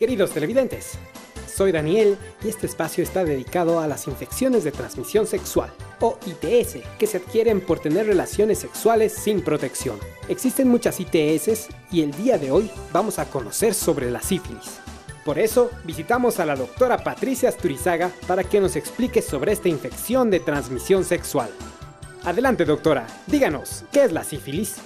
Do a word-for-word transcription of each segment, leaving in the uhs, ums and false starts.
Queridos televidentes, soy Daniel y este espacio está dedicado a las infecciones de transmisión sexual, o I T S, que se adquieren por tener relaciones sexuales sin protección. Existen muchas I T S y el día de hoy vamos a conocer sobre la sífilis. Por eso, visitamos a la doctora Patricia Asturizaga para que nos explique sobre esta infección de transmisión sexual. Adelante, doctora, díganos, ¿qué es la sífilis?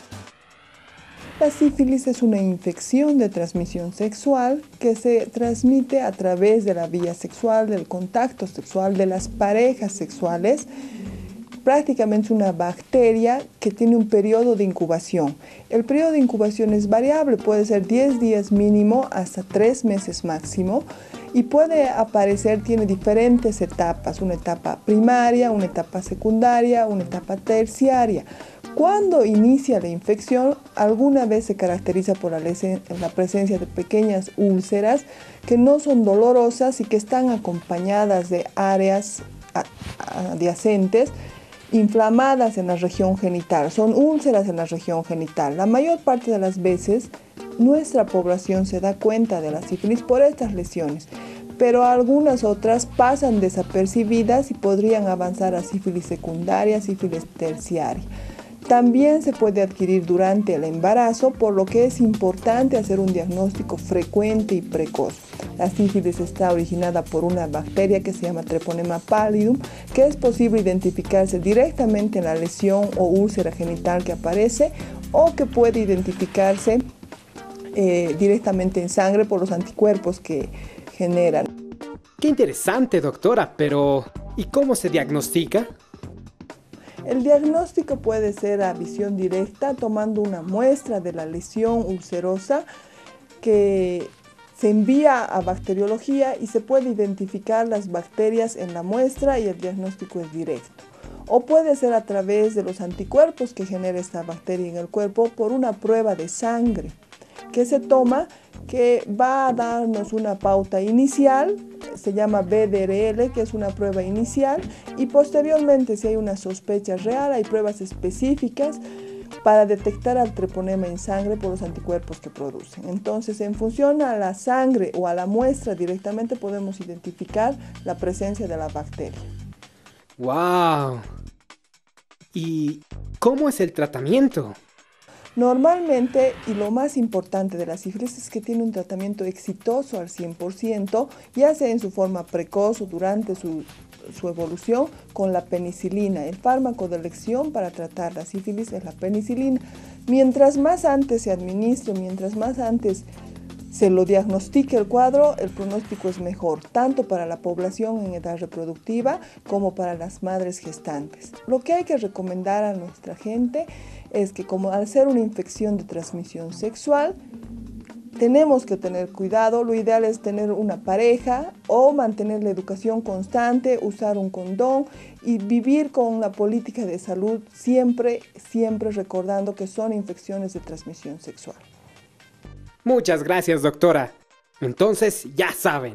La sífilis es una infección de transmisión sexual que se transmite a través de la vía sexual, del contacto sexual, de las parejas sexuales. Prácticamente una bacteria que tiene un periodo de incubación. El periodo de incubación es variable, puede ser diez días mínimo hasta tres meses máximo y puede aparecer, tiene diferentes etapas, una etapa primaria, una etapa secundaria, una etapa terciaria. Cuando inicia la infección, alguna vez se caracteriza por la, la presencia de pequeñas úlceras que no son dolorosas y que están acompañadas de áreas adyacentes inflamadas en la región genital. Son úlceras en la región genital. La mayor parte de las veces nuestra población se da cuenta de la sífilis por estas lesiones, pero algunas otras pasan desapercibidas y podrían avanzar a sífilis secundaria, sífilis terciaria. También se puede adquirir durante el embarazo, por lo que es importante hacer un diagnóstico frecuente y precoz. La sífilis está originada por una bacteria que se llama Treponema pallidum, que es posible identificarse directamente en la lesión o úlcera genital que aparece, o que puede identificarse eh, directamente en sangre por los anticuerpos que generan. Qué interesante, doctora, pero ¿y cómo se diagnostica? El diagnóstico puede ser a visión directa, tomando una muestra de la lesión ulcerosa que se envía a bacteriología y se puede identificar las bacterias en la muestra y el diagnóstico es directo. O puede ser a través de los anticuerpos que genera esta bacteria en el cuerpo por una prueba de sangre que se toma, que va a darnos una pauta inicial, se llama B D R L, que es una prueba inicial, y posteriormente, si hay una sospecha real, hay pruebas específicas para detectar al treponema en sangre por los anticuerpos que producen. Entonces, en función a la sangre o a la muestra directamente, podemos identificar la presencia de la bacteria. ¡Wow! ¿Y cómo es el tratamiento? Normalmente, y lo más importante de la sífilis es que tiene un tratamiento exitoso al cien por ciento, ya sea en su forma precoz o durante su, su evolución, con la penicilina. El fármaco de elección para tratar la sífilis es la penicilina. Mientras más antes se administre, mientras más antes se lo diagnostique el cuadro, el pronóstico es mejor, tanto para la población en edad reproductiva como para las madres gestantes. Lo que hay que recomendar a nuestra gente es que, como al ser una infección de transmisión sexual, tenemos que tener cuidado. Lo ideal es tener una pareja o mantener la educación constante, usar un condón y vivir con la política de salud siempre, siempre recordando que son infecciones de transmisión sexual. Muchas gracias, doctora. Entonces, ya saben,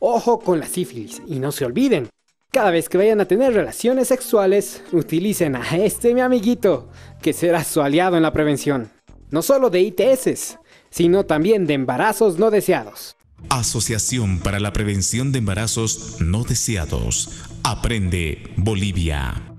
ojo con la sífilis y no se olviden, cada vez que vayan a tener relaciones sexuales, utilicen a este mi amiguito, que será su aliado en la prevención, no solo de I T S, sino también de embarazos no deseados. Asociación para la Prevención de Embarazos No Deseados. Aprende Bolivia.